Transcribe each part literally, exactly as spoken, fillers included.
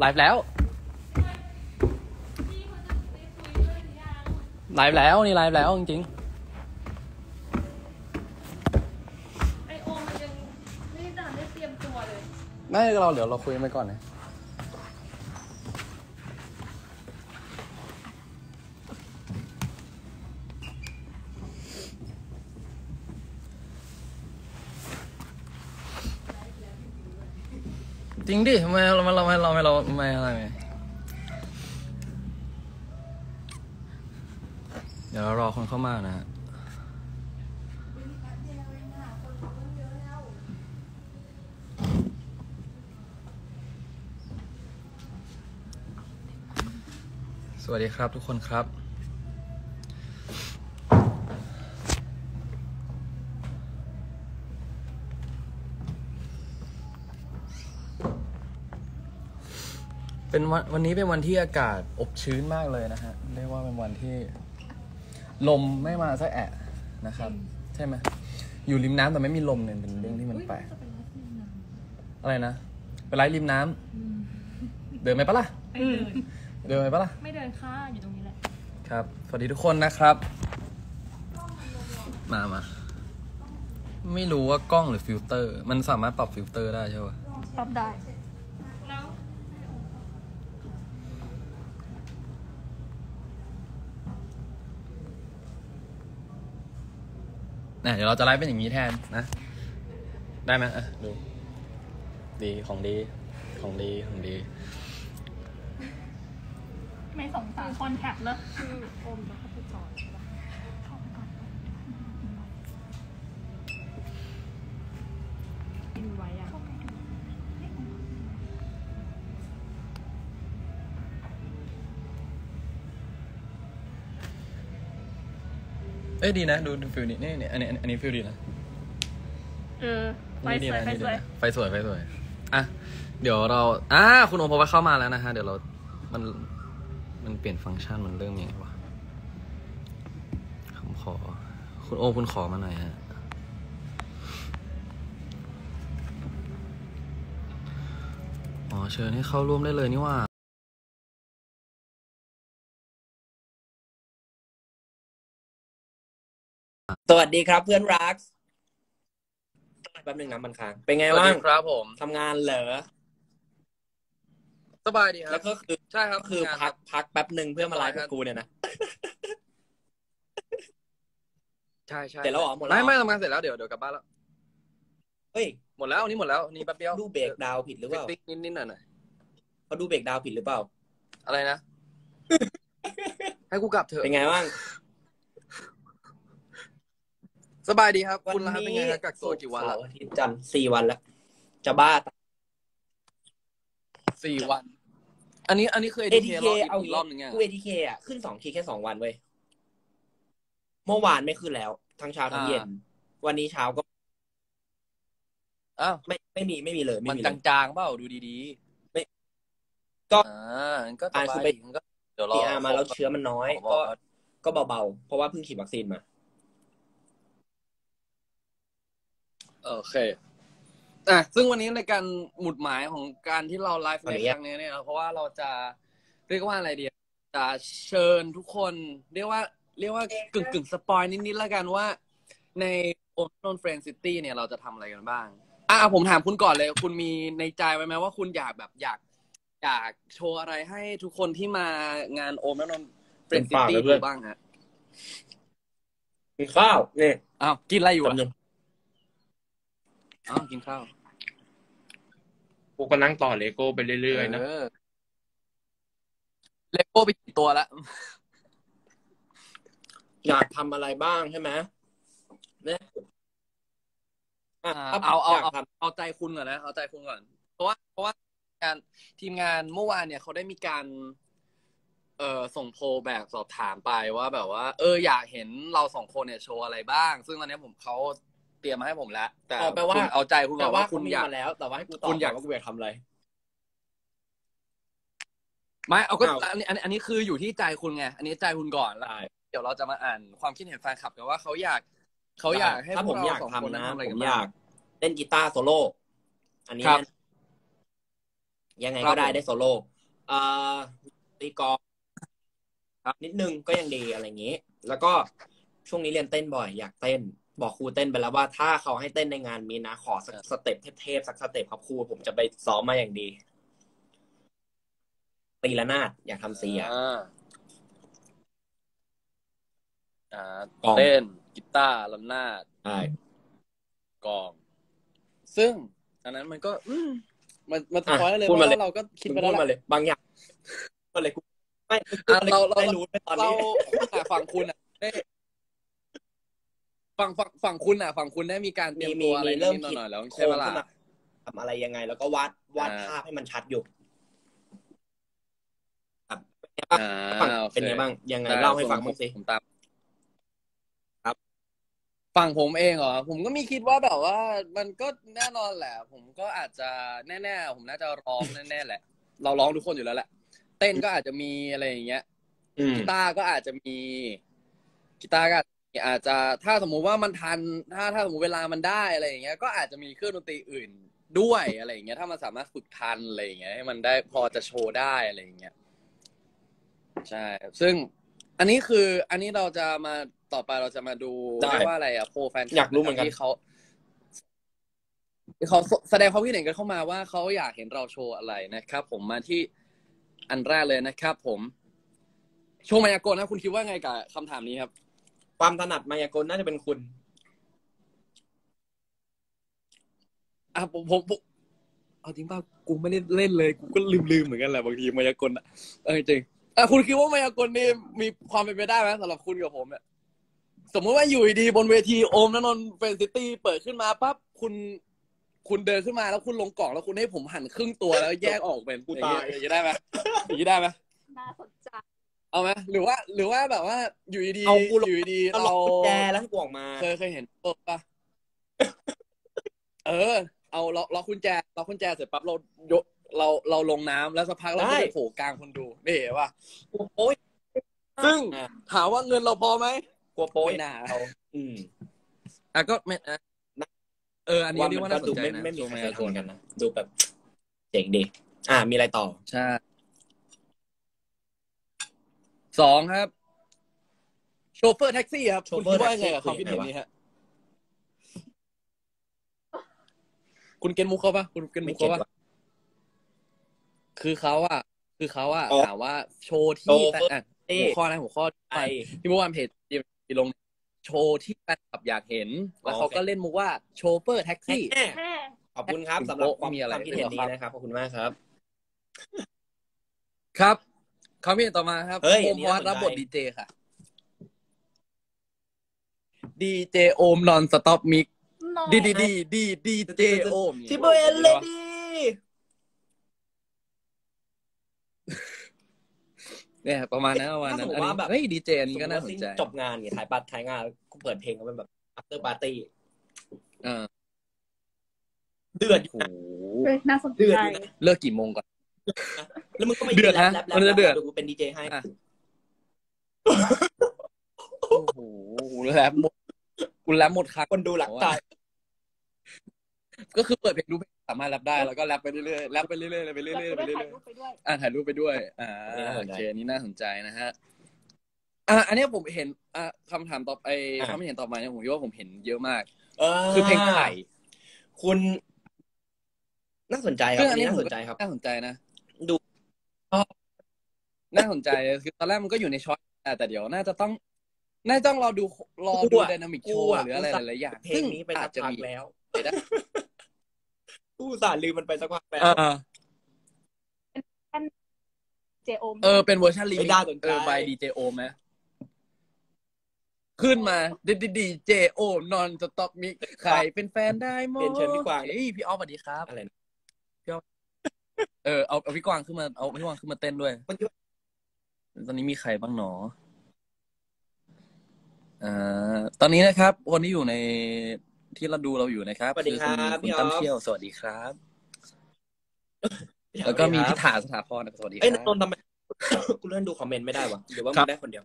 ไลฟ์แล้วไลฟ์แล้วนี่ไลฟ์แล้วจริงๆไอโอมันยังไม่ได้ได้เตรียมตัวเลยไม่เราเดี๋ยวเราคุยกันไปก่อนนะจริงดิทำไมเราไม่เราไม่เราไม่เราไม่อะไรไงเดี๋ยวเรารอคนเข้ามานะฮะสวัสดีครับทุกคนครับเป็นวันวันนี้เป็นวันที่อากาศอบชื้นมากเลยนะฮะเรียกว่าเป็นวันที่ลมไม่มาซะแอะนะครับใช่ไหมอยู่ริมน้ำแต่ไม่มีลมเนี่ยเป็นเรื่องที่มันแปลกอะไรนะไปไล่ริมน้ำเดินไหมปะล่ะเดินไหมปะล่ะไม่เดินค่ะอยู่ตรงนี้แหละครับสวัสดีทุกคนนะครับมามาไม่รู้ว่ากล้องหรือฟิลเตอร์มันสามารถปรับฟิลเตอร์ได้ใช่ปะปรับได้เดี๋ยวเราจะไลฟ์เป็นอย่างนี้แทนนะได้ไหมอ่ะดูดีของดีของดีของดีไม่สงสารคอนแทคเลยคือโอมแล้วเขาไปจอดใช่ปะเข้าไปก่อนกินไว้อ่ะเอ้ยดีนะดูฟิลนี้นี่อันนี้อันนี้ฟิลดีนะเออไฟสวยไฟสวยไฟสวยไฟสวยอ่ะเดี๋ยวเราอ่ะคุณโอมพอว่าเข้ามาแล้วนะฮะเดี๋ยวเรามันมันเปลี่ยนฟังก์ชันมันเริ่มยังไงวะผมขอคุณโอมคุณขอมาหน่อยฮะอ๋อเชิญให้เข้าร่วมได้เลยนี่ว่าสวัสดีครับเพื่อนรักแป๊บนึงน้ำมันค้างเป็นไงบ้างครับผมทำงานเหรอสบายดีครับแล้วก็คือใช่ครับคือพักพักแป๊บนึงเพื่อมาไลฟ์กับกูเนี่ยนะใช่ใช่เสร็จแล้วอ๋อหมดแล้วไม่ไม่ทำงานเสร็จแล้วเดี๋ยวเดี๋ยวกลับบ้านแล้วเฮ้ยหมดแล้วนี่หมดแล้วนี่แป๊บเดียวดูเบรกดาวผิดหรือเปล่าติ๊กนิดนิดหน่อยหน่อยเขาดูเบรกดาวผิดหรือเปล่าอะไรนะให้กูกลับเถอะเป็นไงบ้างสบายดีครับคุณล่ะเป็นไงกักตัวกี่วันละอาทิตย์จันทร์สี่วันแล้วจะบ้าสี่วันอันนี้อันนี้คือ เอ ที เค เอาอีกรอบนึงไงกู เอ ที เค อ่ะขึ้นสองทีแค่สองวันเว้ยเมื่อวานไม่ขึ้นแล้วทั้งเช้าทั้งเย็นวันนี้เช้าก็อ้าวไม่ไม่มีไม่มีเลยมันจางๆเปล่าดูดีๆไม่ก็อ่าก็ตายไปก็เดี๋ยวรอมาแล้วเชื้อมันน้อยก็ก็เบาๆเพราะว่าเพิ่งฉีดวัคซีนมาโอเคอ่ะซึ่งวันนี้ในการหมุดหมายของการที่เราไลฟ์ในครั้งนี้เนี่ยเพราะว่าเราจะเรียกว่าอะไรดีจะเชิญทุกคนเรียกว่าเรียกว่ากึ่งกึ่งสปอยนิดๆแล้วกันว่าในโอโนนเฟรนด์ซิตี้เนี่ยเราจะทำอะไรกันบ้างอ่ะผมถามคุณก่อนเลยคุณมีในใจไว้ไหมว่าคุณอยากแบบอยากอยากโชว์อะไรให้ทุกคนที่มางานโอโนนเฟรนด์ซิตี้ดูบ้างฮะกินข้าวนี่อ้าวกินอะไรอยู่อะอ้าวกินข้าวกูก็นั่งต่อเลโก้ไปเรื่อยๆนะเลโก้ไปกี่ตัวละอยากทำอะไรบ้างใช่ไหมเนี่ยเอาเอาเอาเอาใจคุณก่อนนะเอาใจคุณก่อนเพราะว่าเพราะว่าการทีมงานเมื่อวานเนี่ยเขาได้มีการเอ่อส่งโพลแบบสอบถามไปว่าแบบว่าเอออยากเห็นเราสองคนเนี่ยโชว์อะไรบ้างซึ่งตอนนี้ผมเขาเตรียมมาให้ผมแล้วแต่แปลว่าเอาใจคุณบอกว่าคุณอยากมาแล้วแต่ว่าให้กูตอบคุณอยากว่ากูอยากทำอะไรไม่เอาก็อันนี้อันนี้คืออยู่ที่ใจคุณไงอันนี้ใจคุณก่อนแล้วเดี๋ยวเราจะมาอ่านความคิดเห็นแฟนคลับกันว่าเขาอยากเขาอยากให้พวกเราสองคนทำอะไรกันบ้างเล่นกีตาร์โซโล่อันนี้ ยังไงก็ได้ได้โซโล่ตีกอล์ฟครับนิดนึงก็ยังดีอะไรอย่างนี้แล้วก็ช่วงนี้เรียนเต้นบ่อยอยากเต้นบอกครูเต้นไปแล้วว่าถ้าเขาให้เต้นในงานมีนะขอสักสเต็ปเทพๆสักสเต็ปครับครูผมจะไปซ้อมมาอย่างดีตีละนาดอยากทำเสียอ่าเต้นกีตาร์ละนาดใช่กองซึ่งอันนั้นมันก็มันมันถอยเลยเพราะเราก็คิดไปแล้วบางอย่างก็เลยไม่เราเรารู้ไปตอนนี้เราฝั่งคุณอ่ะฝั่งฝั่งฝั่งคุณอ่ะฝั่งคุณได้มีการเตรียมตัวอะไรเริ่มคิดหน่อยแล้วใช่ไหมล่ะทำอะไรยังไงแล้วก็วาดวาดภาพให้มันชัดอยู่เป็นไงบ้างยังไงเล่าให้ฟังบ้างสิผมตามครับฝั่งผมเองเหรอผมก็มีคิดว่าแบบว่ามันก็แน่นอนแหละผมก็อาจจะแน่ๆผมน่าจะร้องแน่ๆแหละเราร้องทุกคนอยู่แล้วแหละเต้นก็อาจจะมีอะไรอย่างเงี้ยกีตาร์ก็อาจจะมีกีตาร์ก็อาจจะถ้าสมมุติว่ามันทันถ้าถ้าสมมุติเวลามันได้อะไรอย่างเงี้ยก็อาจจะมีเครื่องดนตรีอื่นด้วยอะไรอย่างเงี้ยถ้ามันสามารถฝึกทันอะไรอย่างเงี้ยให้มันได้พอจะโชว์ได้อะไรอย่างเงี้ยใช่ซึ่งอันนี้คืออันนี้เราจะมาต่อไปเราจะมาดูว่าอะไรอะโพลแฟนอยากรู้เหมือนกันที่เขาเขาแสดงความคิดเห็นกันเข้ามาว่าเขาอยากเห็นเราโชว์อะไรนะครับผมมาที่อันแรกเลยนะครับผมโชว์มายากลนะคุณคิดว่าไงกับคำถามนี้ครับความถนัดมายากลน่าจะเป็นคุณอ่ะผมผมเอาจริงป่ะกูไม่ได้เล่นเลยกูก็ลืมๆเหมือนกันแหละบางทีมายากลอ่ะจริงอ่ะคุณคิดว่ามายากลนี่มีความเป็นไปได้ไหมสำหรับคุณกับผมเนี่ยสมมติว่าอยู่ดีบนเวทีโอมนนท์เฟนซิตี้เปิดขึ้นมาปั๊บคุณคุณเดินขึ้นมาแล้วคุณลงกล่องแล้วคุณให้ผมหันครึ่งตัวแล้วแยกออกเป็นกูตายอย่างนี้ได้ไหมอย่างนี้ได้ไหมน่าสนใจเอาไหมหรือว่าหรือว่าแบบว่าอยู่ดีๆอยู่ดีเราแจแล้วให้กล่องมาเคยเคยเห็นป่ะเออเอาเราเราคุณแจเราคุณแจเสร็จปั๊บเรายกเราเราลงน้ำแล้วสักพักเราก็จะโผล่กลางคนดูนี่เห็นป่ะโอ้ยซึ่งถามว่าเงินเราพอไหมกลัวโป้ยนะอืมอ่ะก็ไม่เอออันนี้เรียกว่าน่าสนใจนะไม่มีอะไรทนกันนะดูแบบเจ๋งดีอ่ามีอะไรต่อใช่สองครับโชเฟอร์แท็กซี่ครับคุณคิดว่าไงกับความคิดเห็นนี้ฮะคุณเก็ตมุกเขาปะคุณเก็ตมุกเขาปะคือเขาอะคือเขาอะถามว่าโชว์ที่อ่ะหัวข้อนะหัวข้อไปที่เมื่อวานเพจที่ลงโชว์ที่แฟนคลับอยากเห็นแล้วเขาก็เล่นมุกว่าโชเฟอร์แท็กซี่ขอบคุณครับสำหรับความคิดเห็นดีนะครับขอบคุณมากครับครับเขามีต่อมาครับโอมพอดรับบทดีเจค่ะดีเจโอมนอนสต็อปมิกดีดีดีดีดีเจโอมที่เบอร์เอลเลดี้เนี่ยประมาณนั้นประมาณนั้นเฮ้ยดีเจอันนี้ก็น่าสนใจจบงานเนี่ยถ่ายปาร์ตี้ถ่ายงานก็เปิดเพลงก็เป็นแบบ after party เดือดโอ้น่าสนใจเลิกกี่โมงก่อนแล้วมึงก็ไม่เดือดนะมันจะเดือดกูเป็นดีเจให้โอ้โหแรปหมดกูแรปหมดค่ะคนดูหลักตายก็คือเปิดเพลงดูสามารถแรปได้แล้วก็แรปไปเรื่อยๆแรปไปเรื่อยๆไปเรื่อยๆไปเรื่อยๆอ่าถ่ายรูปไปด้วยอ่าโอเคนี่น่าสนใจนะฮะอ่าอันนี้ผมเห็นอ่าคำถามตอบไอ้คำเห็นตอบมาเนี่ยผมคิดว่าผมเห็นเยอะมากคือเพลงไผ่คุณน่าสนใจครับอันนี้น่าสนใจครับน่าสนใจนะดูน่าสนใจคือตอนแรกมันก็อยู่ในช็อตแต่เดี๋ยวน่าจะต้องน่าจะต้องรอดูรอดูไดนามิกโชว์หรืออะไรหลายๆอย่างเพลงนี้ไปสักพักแล้วกู้สารลืมมันไปสักพักแล้วเจโอมเออเป็นเวอร์ชันรีมิกซ์เออไปดีเจโอมไหมขึ้นมาดีดีดีเจโอมนอนสต็อปมิกใครเป็นแฟนได้มั้ยเป็นเชิญพี่กวางเอ้ยพี่ออฟสวัสดีครับอะไรพี่ออฟเออเอาเอาพี่กวางขึ้นมาเอาพี่กวางขึ้นมาเต้นด้วยตอนนี้มีใครบ้างหนออ่าตอนนี้นะครับคนที่อยู่ในที่เราดูเราอยู่นะครับสวัสดีครับคุณตั้มเที่ยวสวัสดีครับแล้วก็มีพิธาสถาพรสวัสดีครับเอ้ยตอนทำไมกูเลื่อนดูคอมเมนต์ไม่ได้วะหรือว่ามันได้คนเดียว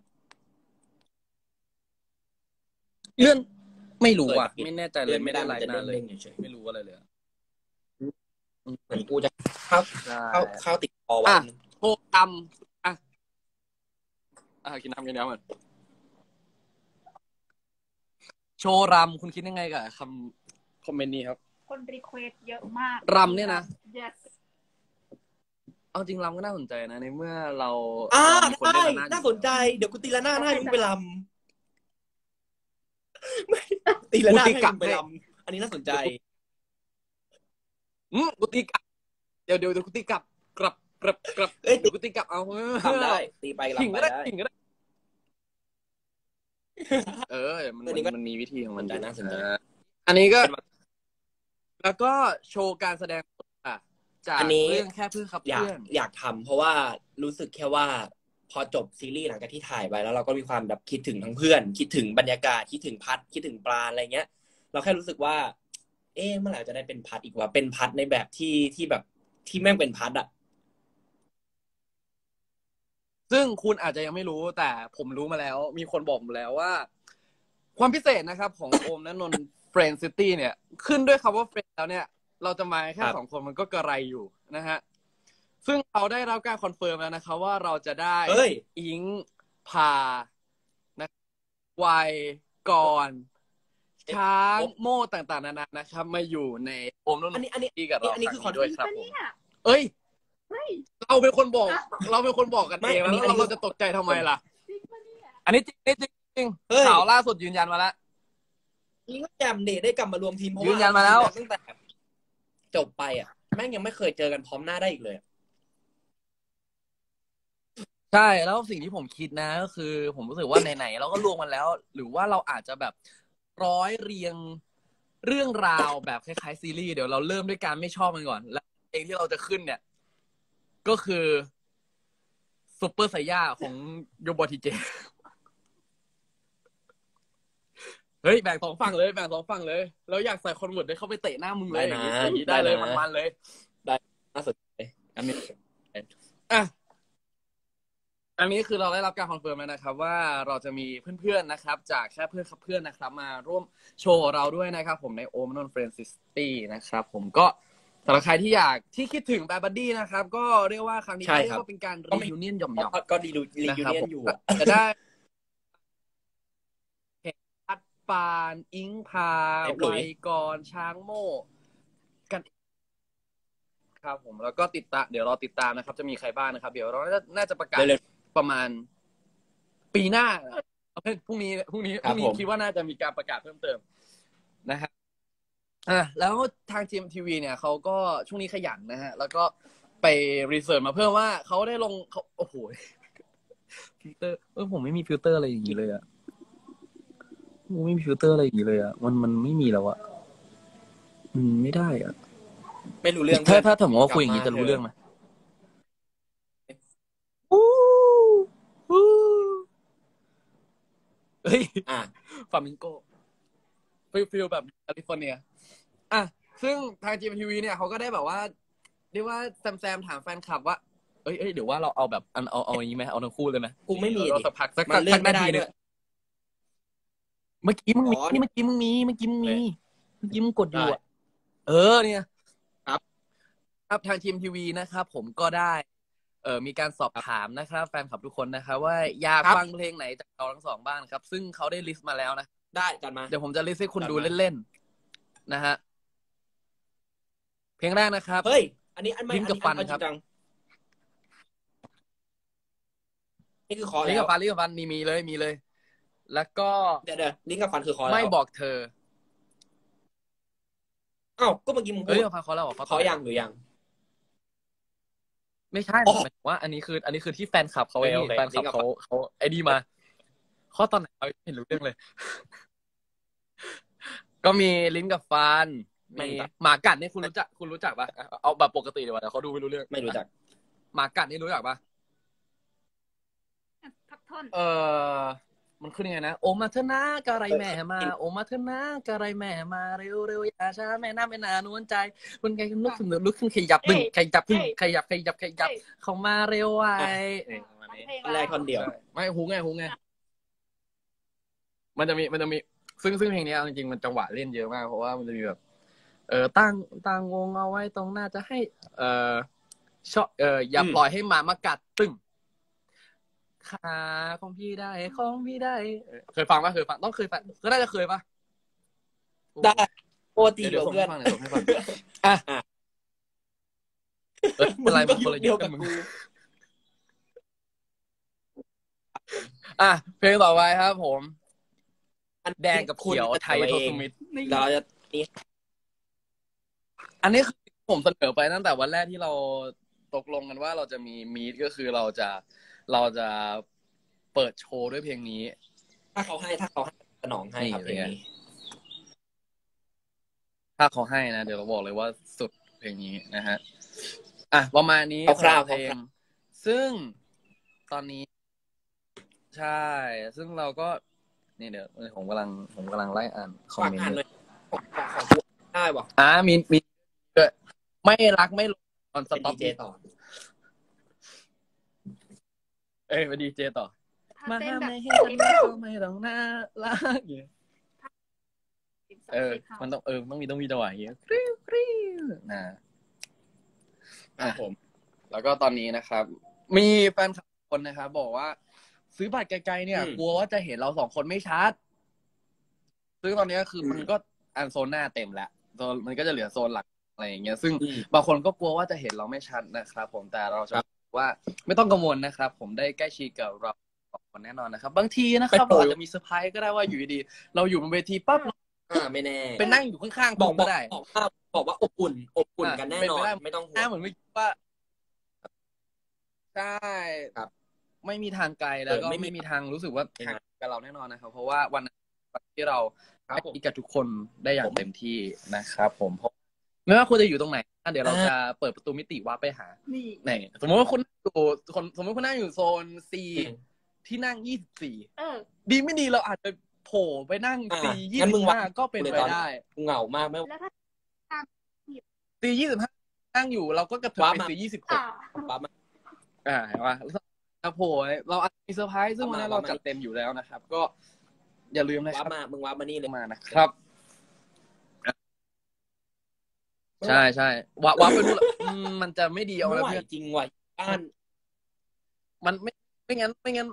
เลื่อนไม่รู้อ่ะไม่แน่ใจเลยไม่ได้ไลน์หน้าเลยไม่รู้อะไรเลย เหมือนกูจะข้าวข้าวข้าวติดคอวันโคตรำอ่ะอ่ะกินน้ำกันแล้วมันโชว์รำคุณคิดยังไงกับคำคอมเมนต์นี้ครับคนรีเควสเยอะมากรำเนี่ยนะ yes เอาจริงรำก็น่าสนใจนะในเมื่อเราอ่าได้น่าสนใจเดี๋ยวกูตีละหน้าให้มึงไปรำตีละหน้าให้มึงไปรำอันนี้น่าสนใจอืมกูตีกลับเดี๋ยวเดี๋ยวกูตีกลับกลับกลับกลับเอ้ยกูตีกลับเอาทำได้ตีไปรำไปได้เออมันมันมีวิธีของมันได้น่าสนใจอันนี้ก็แล้วก็โชว์การแสดงอ่ะจากเรื่องแค่เพื่อนครับอยากอยากทำเพราะว่ารู้สึกแค่ว่าพอจบซีรีส์หลังจากที่ถ่ายไปแล้วเราก็มีความแบบคิดถึงทั้งเพื่อนคิดถึงบรรยากาศคิดถึงพัดคิดถึงปลาอะไรเงี้ยเราแค่รู้สึกว่าเอ๊ะเมื่อไหร่จะได้เป็นพัดอีกว่าเป็นพัดในแบบที่ที่แบบที่แม่งเป็นพัดอ่ะซึ่งคุณอาจจะยังไม่รู้แต่ผมรู้มาแล้วมีคนบอกมาแล้วว่าความพิเศษนะครับของโอมณนนท์เฟรนด์ซิตี้เนี่ยขึ้นด้วยคำว่าเฟรนด์แล้วเนี่ยเราจะมาแค่สองคนมันก็กระไรอยู่นะฮะซึ่งเราได้รับการคอนเฟิร์มแล้วนะคะว่าเราจะได้อิงพานะวัยก่อนช้างโม่ต่างๆนานานะครับมาอยู่ในโอมณนนท์อันนี้กับเราอันนี้คือคอนเฟิร์มครับผมเอ้ยเราเป็นคนบอกเราเป็นคนบอกกันเองแล้วเราจะตกใจทำไมล่ะอันนี้จริงจริงจริงข่าวล่าสุดยืนยันมาแล้วนี่ก็แจมเดทได้กลับมารวมทีมยืนยันมาแล้วตั้งแต่จบไปอ่ะแม่งยังไม่เคยเจอกันพร้อมหน้าได้อีกเลยใช่แล้วสิ่งที่ผมคิดนะก็คือผมรู้สึกว่าไหนๆเราก็รวมกันแล้วหรือว่าเราอาจจะแบบร้อยเรียงเรื่องราวแบบคล้ายๆซีรีส์เดี๋ยวเราเริ่มด้วยการไม่ชอบกันก่อนแล้วเองที่เราจะขึ้นเนี่ยก็คือซุปเปอร์ไซย่าของโยบอทีเจเฮ้ยแบ่งสองฝั่งเลยแบ่งสองฝั่งเลยแล้วอยากใส่คนหมดได้เข้าไปเตะหน้ามึงเลยได้เลยมันๆเลยได้น่าสนใจอันนี้อ่ะอันนี้คือเราได้รับการคอนเฟิร์มแล้วนะครับว่าเราจะมีเพื่อนๆนะครับจากแค่เพื่อนครับเพื่อนนะครับมาร่วมโชว์เราด้วยนะครับผมในโอมณนท์เฟรนด์ซิตี้นะครับผมก็สำหรับใครที่อยากที่คิดถึงแบดบัดดี้นะครับก็เรียกว่าครั้งนี้เรียกว่าเป็นการรีวิวเนียนหย่อมๆก็รีวิวเนียนอยู่จะได้เห็นอัดปานอิงพาไวก่อนช้างโม่กันครับผมแล้วก็ติดตามเดี๋ยวรอติดตามนะครับจะมีใครบ้างนะครับเดี๋ยวเราน่าจะประกาศประมาณปีหน้าเอาเป็นพรุ่งนี้พรุ่งนี้พรุ่งนี้คิดว่าน่าจะมีการประกาศเพิ่มเติมนะครับอ่ะแล้วทาง จี เอ็ม ที วี เนี่ยเขาก็ช่วงนี้ขยันนะฮะแล้วก็ไปรีเสิร์ชมาเพิ่มว่าเขาได้ลงเขาโอ้โหฟิลเตอร์เออผมไม่มีฟิลเตอร์อะไรอย่างนี้เลยอะผมไม่มีฟิลเตอร์อะไรอย่างนี้เลยอะมันมันไม่มีแล้วอะอืมไม่ได้อะไม่รู้เรื่องถ้าถ้าถามว่าคุยอย่างนี้จะรู้เรื่องไหมอู้หูเฮ้ยอ่ะฟามิงโกฟิลแบบแคลิฟอร์เนียอ่ะซึ่งทาง จี เอ็ม ที วี เนี่ยเขาก็ได้แบบว่าเรียกว่าแซมแซมถามแฟนคลับว่าเอ้ยเดี๋ยวว่าเราเอาแบบอันเอาเอาอย่างนี้ไหมเอาทั้งคู่เลยไหมกูไม่มีเราสักพักสักสักนาทีนึงเมื่อกี้มึงมีเมื่อกี้มึงมีเมื่อกี้มึงมีเมื่อกี้มึงกดอยู่อ่ะเออเนี่ยครับครับทาง จี เอ็ม ที วี นะครับผมก็ได้เออมีการสอบถามนะครับแฟนคลับทุกคนนะครับว่าอยากฟังเพลงไหนจากเราทั้งสองบ้างครับซึ่งเขาได้ลิสต์มาแล้วนะได้จัดมาเดี๋ยวผมจะลิสต์ให้คุณดูเล่นๆนะฮะเพลงแรกนะครับเฮ้ยอันนี้อันไม่อันนี้ครับนี่คือขอลิงกับฟันลิงกับฟันมีมีเลยมีเลยแล้วก็เดี๋ยวเดี๋ยวลิงกับฟันคือขอไม่บอกเธออ้าวก็เมื่อกี้มึงลิงกับฟันขอแล้วขอยังหรือยังไม่ใช่หมายว่าอันนี้คืออันนี้คือที่แฟนคลับเขาไอ้แฟนคลับเขาเขาไอ้ดีมาข้อตอนไหนเอาเห็นรู้เรื่องเลยก็มีลิ้นกับฟันมีหมากัดนี่คุณรู้จักคุณรู้จักปะเอาแบบปกติดีกว่าแต่เขาดูไม่รู้เรื่องไม่รู้จักหมากัดนี่รู้จักปะพักท่อนเออมันขึ้นยังไงนะโอมาเธอหน้ากะไรแม่มาโอมาเธอหน้ากะไรแม่มาเร็วเร็วอย่าช้าแม่หน้าไม่นานวนใจคนไงลุกขึ้นลุกขึ้นขยับบึ้งขยับขึ้นขยับขยับขยับเขามาเร็วไวอะไรคนเดียวไม่หูไงหูไงมันจะมีมันจะมีซึ่งซึ่งเพลงนี้จริงๆมันจังหวะเล่นเยอะมากเพราะว่ามันจะมีแบบเ ออตั้งตั้งวงเอาไว้ตรงหน้าจะให้เออชอบเอออย่าปล่อยให้หมามากัดตึ้งขาของพี่ได้ของพี่ได้เคยฟังป่ะเคยฟังต้องเคยฟังก็น่าจะเคยป่ะได้โอตีเดี๋ยวเพื่อนอ่ะอะไรมึงคนละเดียวกันมึงอ่ะเพลงต่อไปครับผมแดงกับเขียวไทยโทมิตเราจะอันนี้คือผมเสนอไปตั้งแต่วันแรกที่เราตกลงกันว่าเราจะมีมีตก็คือเราจะเราจะเปิดโชว์ด้วยเพลงนี้ถ้าเขาให้ถ้าเขาให้สนองให้ครับเพลงนี้ถ้าเขาให้นะเดี๋ยวเราบอกเลยว่าสุดเพลงนี้นะฮะอ่ะประมาณนี้คร่าวๆเพลงซึ่งตอนนี้ใช่ซึ่งเราก็นี่เดี๋ยวผมกำลังผมกำลังไล่อ่านคอมเมนต์เลยได้ป่ะอ่ามีมีไม่รักไม่ลงตอนสต็อปดีเจต่อเอ้ยเป็นดีเจต่อมาห้ามไม่ให้ฉันไม่ต้องน่ารักอย่างเออมันต้องเออต้องมีต้องมีจังหวะอย่างเงี้ยคริ้วคริ้วนะอ่ะผมแล้วก็ตอนนี้นะครับมีแฟนคลับคนนะครับบอกว่าซื้อบัตรไกลๆเนี่ยกลัวว่าจะเห็นเราสองคนไม่ชัดซึ่งตอนนี้คือมันก็อันโซนหน้าเต็มแล้วมันก็จะเหลือโซนหลักอะไรอย่างเงี้ยซึ่งบางคนก็กลัวว่าจะเห็นเราไม่ชัดนะครับผมแต่เราจะบอกว่าไม่ต้องกังวลนะครับผมได้ใกล้ชิดกับเราสองคนแน่นอนนะครับบางทีนะครับเราอาจจะมีเซอร์ไพรส์ก็ได้ว่าอยู่ดีๆเราอยู่บนเวทีปั๊บอ่าไม่แน่เป็นนั่งอยู่ข้างๆบอกได้บอกว่าบอกว่าอบอุ่นอบอุ่นกันแน่นอนไม่ต้องห่วงเหมือนไม่คิดว่าใช่ครับไม่มีทางไกลแล้วก็ไม่มีทางรู้สึกว่าห่างกับเราแน่นอนนะครับเพราะว่าวันที่เราได้คุยกับทุกคนได้อย่างเต็มที่นะครับผมเพราะไม่ว่าคุณจะอยู่ตรงไหนเดี๋ยวเราจะเปิดประตูมิติวาร์ปไปหาไหนสมมติว่าคุณอยู่คนสมมติคุณนั่งอยู่โซน ซี ที่นั่งยี่สิบสี่ดีไม่ดีเราอาจจะโผล่ไปนั่ง ซี ยี่สิบห้าก็เป็นไปได้เหงามากไม่ ซี ยี่สิบห้านั่งอยู่เราก็กระเถิบไป ซี ยี่สิบหกอ่าเห็นป่ะครับผมเราอาจจะมีเซอร์ไพรส์ซึ่งวันนี้เราจัดเต็มอยู่แล้วนะครับก็อย่าลืมนะครับมามึงว้ามานี่เลยมานะครับใช่ใช่ว้าว้าไปนู่นมันจะไม่ดีเอาแล้วเพื่อนจริงว่ะบ้านมันไม่ไม่งั้นไม่งั้น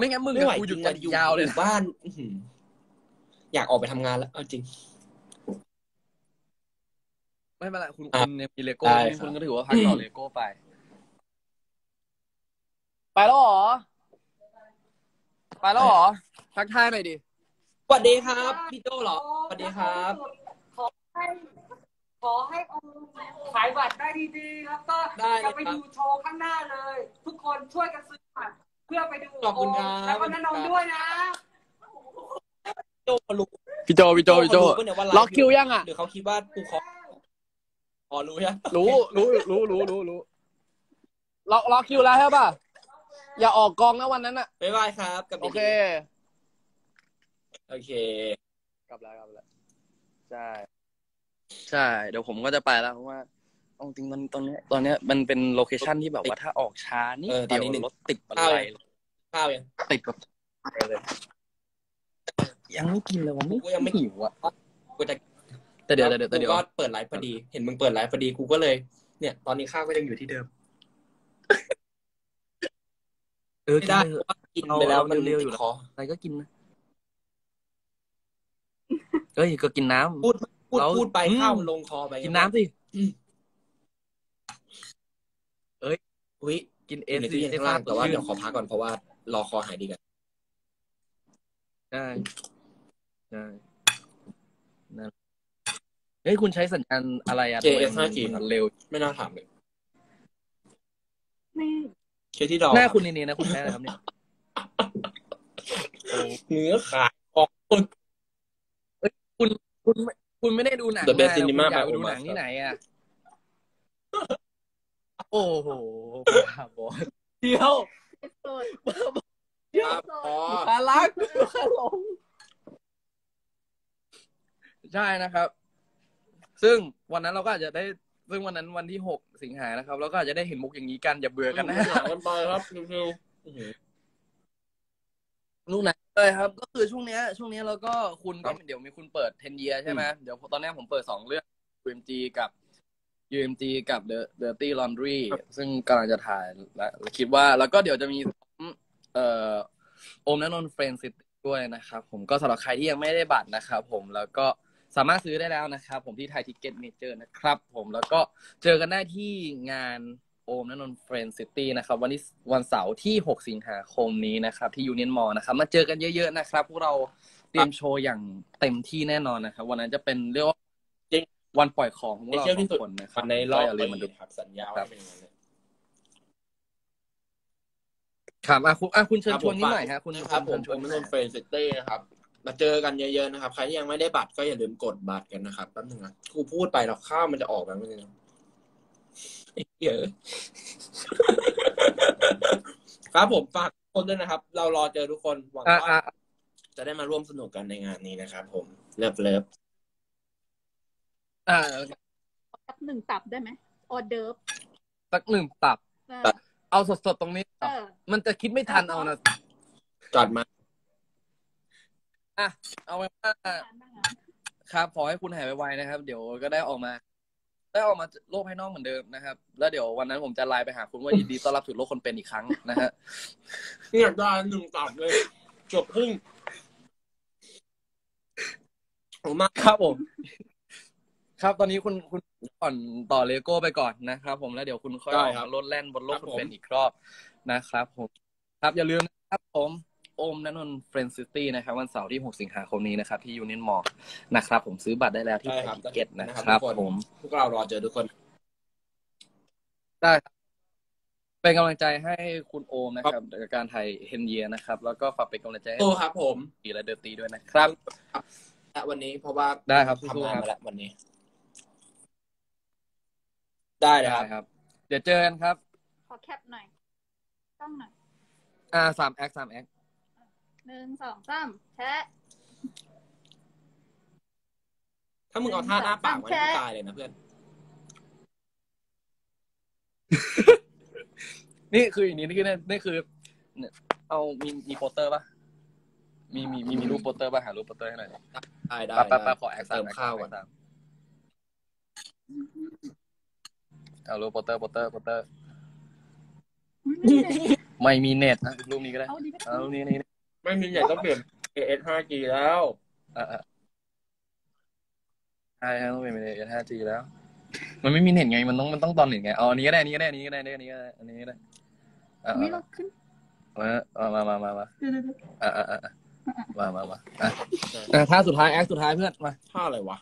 ไม่งั้นมึงกับกูอยู่กันยาวเลยบ้านอยากออกไปทำงานแล้วเอาจริงไม่เป็นไรคุณคุณเนี่ยมีเลโก้คุณก็ถือว่าพักต่อเลโก้ไปไปแล้วหรอไปแล้วหรอทักทายหน่อยดิสวัสดีครับพี่โจหรอสวัสดีครับขอให้ขอให้องค์ขายบัตรได้ดีๆแล้วก็จะไปดูโชว์ข้างหน้าเลยทุกคนช่วยกันซื้อบัตรเพื่อไปดูขอบคุณครับแล้วก็แนะนำด้วยนะพี่โจรู้พี่โจพี่โจพี่โจล็อกคิวยังอ่ะหรือเขาคิดว่ากูขออ๋อรู้ยังรู้รู้รู้รู้รู้รู้ล็อกล็อกคิวแล้วใช่ป่ะอย่าออกกองนะวันนั้นอะบ๊ายบายครับกับโอเคโอเคกลับแล้วกลับแล้วใช่ใช่เดี๋ยวผมก็จะไปแล้วเพราะว่าเอาจริงมันตอนนี้ตอนนี้มันเป็นโลเคชั่นที่แบบว่าถ้าออกช้านี่เดี๋ยวรถติดอะไรข้าวยังติดกับเลยยังไม่กินเลยวันนี้กูยังไม่หิวอ่ะกูจะแต่เดี๋ยวแต่เดี๋ยวแต่เดี๋ยวเปิดไลฟ์พอดีเห็นมึงเปิดไลฟ์พอดีกูก็เลยเนี่ยตอนนี้ข้าวก็ยังอยู่ที่เดิมเออได้กินไปแล้วมันเร็วอยู่แล้วอะไรก็กินนะเอ้ยก็กินน้ำพูดพูดพูดไปข้าวลงคอไปกินน้ำสิเอ้ยอุ้ยกินเอสซีได้บ้างแต่ว่าเดี๋ยวขอพักก่อนเพราะว่ารอคอหายดีกันได้ได้เฮ้ยคุณใช้สัญญาณอะไรอะเจเอสห้าจีเร็วไม่น่าถามเลยไม่เชื่อที่ดอกหน้าคุณนี่ๆนะคุณแม่นะครับเนี่ยเนื้อขาออกคนคุณคุณคุณไม่ได้ดูหนังนะคุณอยากดูหนังที่ไหนอ่ะโอ้โหบ้าบอเดี๋ยวบ้าบอเดี๋ยวขาลักขาลงใช่นะครับซึ่งวันนั้นเราก็อาจจะได้ซึ่งวันนั้นวันที่หกสิงหานะครับแล้วก็อาจจะได้เห็นมุกอย่างนี้กันอย่าเบื่อกันนะหากันไปครับเร็วๆลูกหนังเลยครับก็คือช่วงเนี้ยช่วงนี้เราก็คุณก็เดี๋ยวมีคุณเปิดเทนเยียใช่ไหมเดี๋ยวตอนนี้ผมเปิดสองเรื่อง ยู เอ็ม จี กับ ยู เอ็ม จี กับ The Dirty Laundry ซึ่งกำลังจะถ่ายและคิดว่าแล้วก็เดี๋ยวจะมีเอ่อโอมณนนท์ Friend City ด้วยนะครับผมก็สำหรับใครที่ยังไม่ได้บัตรนะครับผมแล้วก็สามารถซื้อได้แล้วนะครับผมที่ไทยทิกเก็ตเมเจอร์นะครับผมแล้วก็เจอกันได้ที่งานโอมณนนท์ Friend City นะครับวันนี้วันเสาร์ที่หกสิงหาคมนี้นะครับที่ Union Mall นะครับมาเจอกันเยอะๆนะครับพวกเราเตรียมโชว์อย่างเต็มที่แน่นอนนะครับวันนั้นจะเป็นเรียกว่าวันปล่อยของของเราทุกคนนะครับในรอบอะไรมันดูหักสัญญาว่าเป็นยังไงครับอ่ะคุณอ่ะคุณเชิญชวนนิดหน่อยฮะคุณครับผมผมณนนท์ Friend City นะครับมาเจอกันเยอะๆนะครับใครที่ยังไม่ได้บัตรก็อย่าลืมกดบัตรกันนะครับแป๊บนึงนะกูพูดไปแล้วข้าวมันจะออกแล้วไม่ใช่นะเยอะครับผมฝากทุกคนด้วยนะครับเรารอเจอทุกคนหวังว่าจะได้มาร่วมสนุกกันในงานนี้นะครับผมเลิฟเลิฟอ่าสักหนึ่งตับได้ไหมออเดิร์ฟสักหนึ่งตับเอาสดๆตรงนี้มันจะคิดไม่ทันเอานะจัดมาอ่ะเอาไว้ว่าครับขอให้คุณหายไวๆนะครับเดี๋ยวก็ได้ออกมาได้ออกมาโลกภายนอกเหมือนเดิมนะครับแล้วเดี๋ยววันนั้นผมจะไลน์ไปหาคุณว่ายินดีต้อนรับสู่โลกคนเป็นอีกครั้งนะฮะเนี่ยได้หนึ่งตับเลยจบพุ่งผมมาครับผมครับตอนนี้คุณคุณก่อนต่อเลโก้ไปก่อนนะครับผมแล้วเดี๋ยวคุณค่อยลดแล่นบนโลกคนเป็นอีกรอบนะครับผมครับอย่าลืมนะครับผมโอมณนนท์ Friend City นะครับวันเสาร์ที่หกสิงหาคมนี้นะครับที่ Union Mall นะครับผมซื้อบัตรได้แล้วที่ไทยทิกเก็ตนะครับผมพวกเรารอเจอทุกคนได้เป็นกำลังใจให้คุณโอมนะครับกับการถ่ายเฮนเยียนะครับแล้วก็ฝากเป็นกำลังใจให้โอครับผมอีและเดอร์ตี้ด้วยนะครับและวันนี้เพราะว่าได้ครับทำงานมาแล้ววันนี้ได้ครับเดี๋ยวเจอกันครับขอแคปหน่อยต้องหน่อยอ่าสามแอคสามแอคหนึ่งสองสามแชะถ้ามึงเอาท่าหน้าปากไว้ไม่ตายเลยนะเพื่อนนี่คืออย่างนี้นี่คือนี่คือเอามีมีโปสเตอร์ป่ะมีมีมีมีรูปโปสเตอร์ป่ะหารูปโปสเตอร์ให้หน่อยได้ได้ป้าป้าขอแอคสามแอคข้าวก่อนเอารูปโปสเตอร์โปสเตอร์โปสเตอร์ไม่มีเน็ตนะรูปนี้ก็ได้เอารูปนี้นี่ไม่มีเน็ตต้องเปลี่ยน เอ เอส ห้าจี แล้วอ่าใช่ต้องเปลี่ยนเป็น เอ เอส ห้าจี แล้วมันไม่มีเน็ตไงมันต้องมันต้องตอนเน็ตไงอ๋ออันนี้ก็ได้อันนี้ก็ได้อันนี้ก็ได้อันนี้ก็ได้อันนี้ก็ได้อ่ามามามามามาอ่าอ่าอ่ามามามาอ่าท่าสุดท้ายแอคสุดท้ายเพื่อนมาท่าอะไรวะ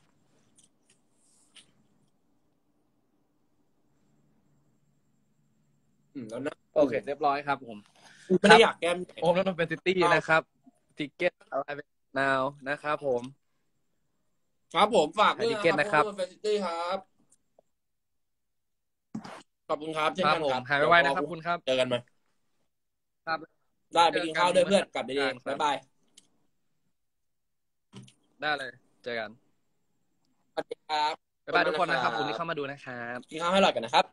แล้วนะโอเคเรียบร้อยครับผมไม่ได้อยากแก้มโอมณนนท์ Friend Cityนะครับทิกเก็ตอะไรเป็น now นะครับผมครับผมฝากด้วยนะครับโอมณนนท์ Friend City ครับขอบคุณครับเช่นกันครับหายไวๆนะครับคุณครับเจอกันไหมครับได้ไปกินข้าวด้วยเพื่อนกลับดีๆบ๊ายบายได้เลยเจอกันสวัสดีครับบ๊ายบายทุกคนนะครับคุณที่เข้ามาดูนะครับกินข้าวให้อร่อยกันนะครับ